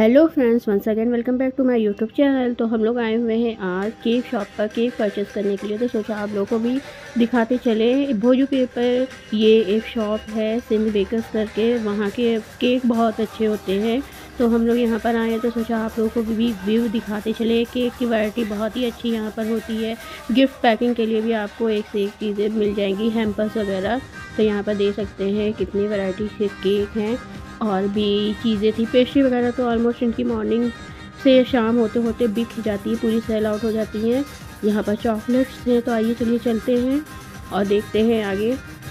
Hello friends, once again welcome back to my YouTube channel. तो हम लोग आए हुए हैं आज केक शॉप पर केक परचेस करने के लिए। तो सोचा आप लोगों को भी दिखाते चले। भोजपुर पर ये एक शॉप है सिंध बेकर्स करके, वहाँ के केक बहुत अच्छे होते हैं। तो हम लोग यहाँ पर आए तो सोचा आप लोगों को भी व्यू दिखाते चले। केक की वैरायटी बहुत ही अच्छी यहाँ पर होती है। गिफ्ट पैकिंग के लिए भी आपको एक से एक चीज़ें मिल जाएंगी, हैम्पर्स वगैरह। तो यहाँ पर देख सकते हैं कितनी वैरायटी के केक हैं और भी चीज़ें थी। पेस्ट्री वगैरह तो ऑलमोस्ट इनकी मॉर्निंग से शाम होते होते बिक जाती है, पूरी सेल आउट हो जाती है। यहाँ पर चॉकलेट्स हैं। तो आइए चलिए चलते हैं और देखते हैं आगे